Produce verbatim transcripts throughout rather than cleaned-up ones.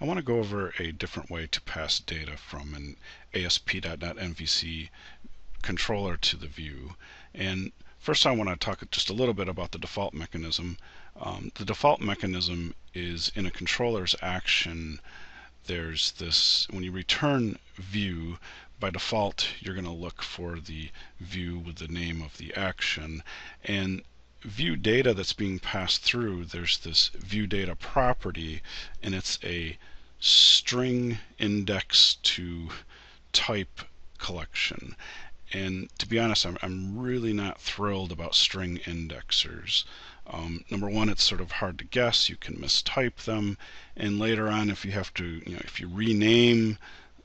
I want to go over a different way to pass data from an A S P dot net M V C controller to the view. And first I want to talk just a little bit about the default mechanism. Um, the default mechanism is in a controller's action. There's this, when you return view, by default you're going to look for the view with the name of the action, and view data that's being passed through, there's this view data property, and it's a string index to type collection. And to be honest, I'm, I'm really not thrilled about string indexers. Um, number one, it's sort of hard to guess. You can mistype them, and later on, if you have to, you know, if you rename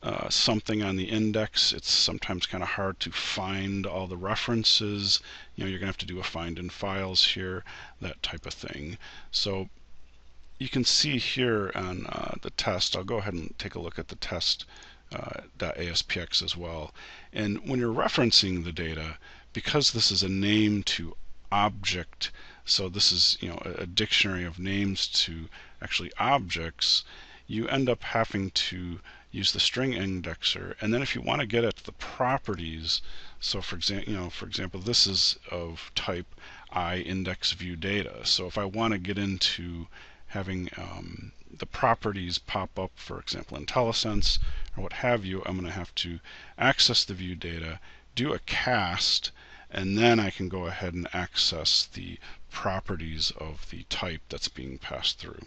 uh, something on the index, it's sometimes kind of hard to find all the references. You know, you're going to have to do a find in files here, that type of thing. So you can see here on uh, the test. I'll go ahead and take a look at the test. Uh, .aspx as well. And when you're referencing the data, because this is a name to object, so this is, you know, a, a dictionary of names to actually objects, you end up having to use the string indexer. And then if you want to get at the properties, so for example, you know, for example, this is of type I index view data. So if I want to get into having um, the properties pop up, for example, IntelliSense or what have you, I'm going to have to access the view data, do a cast, and then I can go ahead and access the properties of the type that's being passed through.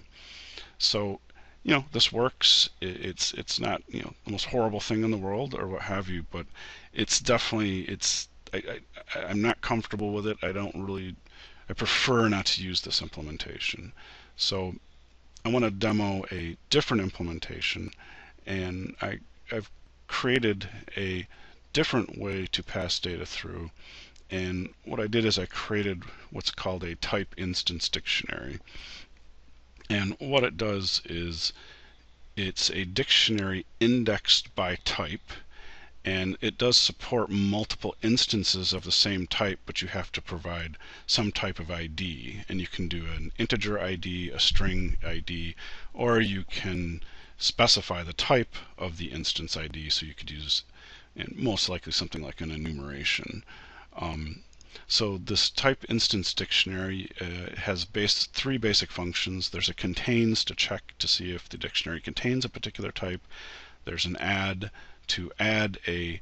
So, you know, this works. It's it's not, you know, the most horrible thing in the world or what have you, but it's definitely it's I, I, I'm not comfortable with it. I don't really I prefer not to use this implementation. So I want to demo a different implementation, and I, I've created a different way to pass data through. And what I did is I created what's called a type instance dictionary. And what it does is it's a dictionary indexed by type, and it does support multiple instances of the same type, but you have to provide some type of I D, and you can do an integer I D, a string I D, or you can specify the type of the instance I D, so you could use, and most likely, something like an enumeration. Um, so this type instance dictionary uh, has base, three basic functions. There's a contains to check to see if the dictionary contains a particular type. There's an add to add a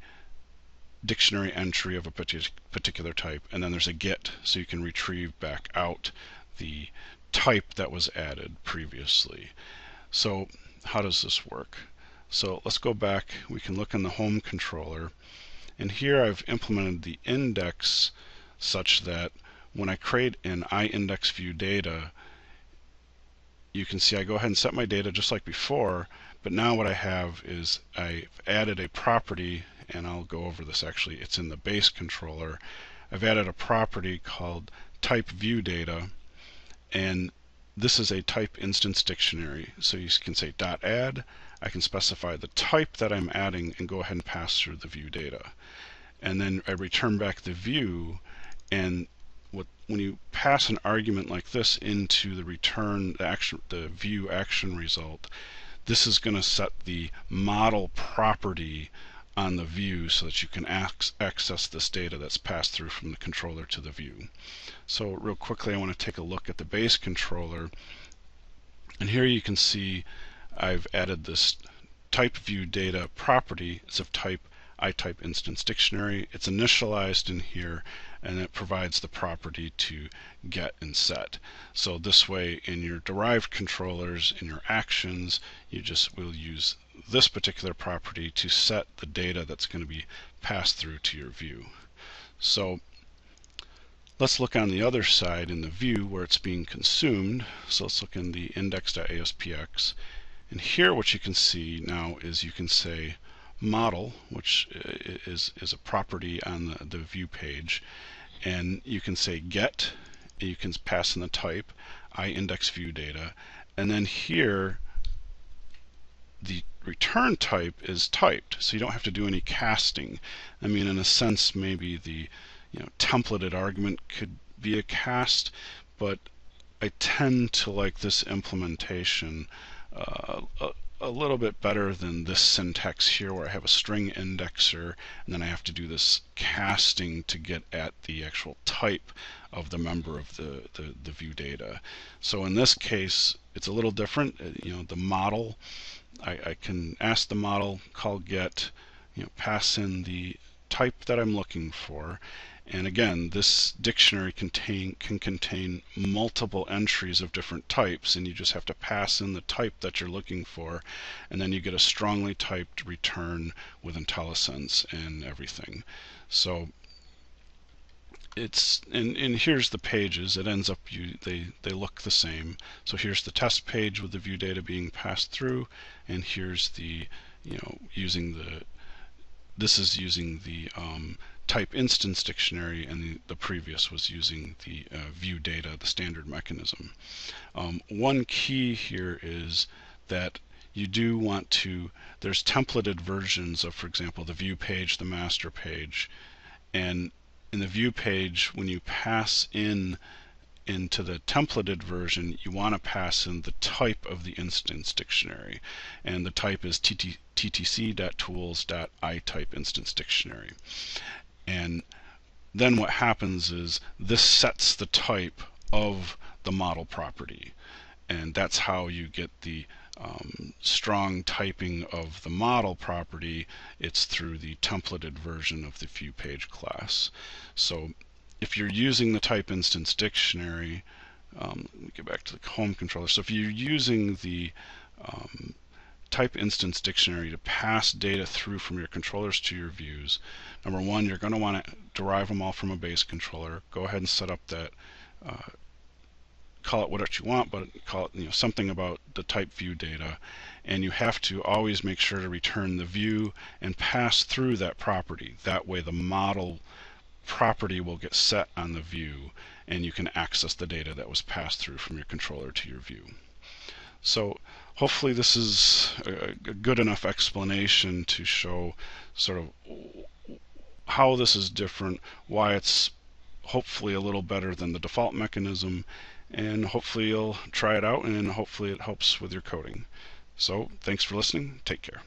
dictionary entry of a particular type, and then there's a get, so you can retrieve back out the type that was added previously. So how does this work? So let's go back. We can look in the home controller, and here I've implemented the index such that when I create an I index view data, you can see I go ahead and set my data just like before, but now what I have is I've added a property, and I'll go over this actually. It's in the base controller. I've added a property called type view data, and this is a type instance dictionary. So you can say dot add. I can specify the type that I'm adding and go ahead and pass through the view data. And then I return back the view, and What, when you pass an argument like this into the return the action the view action result, this is going to set the model property on the view so that you can ac access this data that's passed through from the controller to the view. So real quickly, I want to take a look at the base controller, and here you can see I've added this type view data property. It's of type I type instance dictionary. It's initialized in here, and it provides the property to get and set. So this way, in your derived controllers, in your actions, you just will use this particular property to set the data that's going to be passed through to your view. So let's look on the other side in the view where it's being consumed. So let's look in the index dot A S P X, and here what you can see now is you can say model, which is is a property on the, the view page, and you can say get, and you can pass in the type I index view data, and then here the return type is typed, so you don't have to do any casting. I mean, in a sense, maybe the, you know, templated argument could be a cast, but I tend to like this implementation uh, a, a little bit better than this syntax here where I have a string indexer and then I have to do this casting to get at the actual type of the member of the, the, the view data. So in this case it's a little different. You know, the model, I, I can ask the model, call get, you know, pass in the type that I'm looking for. And again, this dictionary contain, can contain multiple entries of different types, and you just have to pass in the type that you're looking for, and then you get a strongly typed return with IntelliSense and everything. So it's and, and here's the pages. It ends up you they they look the same. So here's the test page with the view data being passed through, and here's the you know using the this is using the um, type instance dictionary, and the, the previous was using the uh, view data, the standard mechanism. Um, one key here is that you do want to, there's templated versions of, for example, the view page, the master page, and in the view page, when you pass in into the templated version, you want to pass in the type of the instance dictionary, and the type is T T C dot Tools dot I type instance dictionary. And then what happens is this sets the type of the model property, and that's how you get the um, strong typing of the model property. It's through the templated version of the view page class. So if you're using the type instance dictionary, um, let me get back to the home controller. So if you're using the um, type instance dictionary to pass data through from your controllers to your views, number one, you're going to want to derive them all from a base controller. Go ahead and set up that, uh, call it what you want, but call it you know, something about the type view data, and you have to always make sure to return the view and pass through that property. That way the model property will get set on the view, and you can access the data that was passed through from your controller to your view. So hopefully this is a good enough explanation to show sort of how this is different, why it's hopefully a little better than the default mechanism, and hopefully you'll try it out and hopefully it helps with your coding. So thanks for listening. Take care.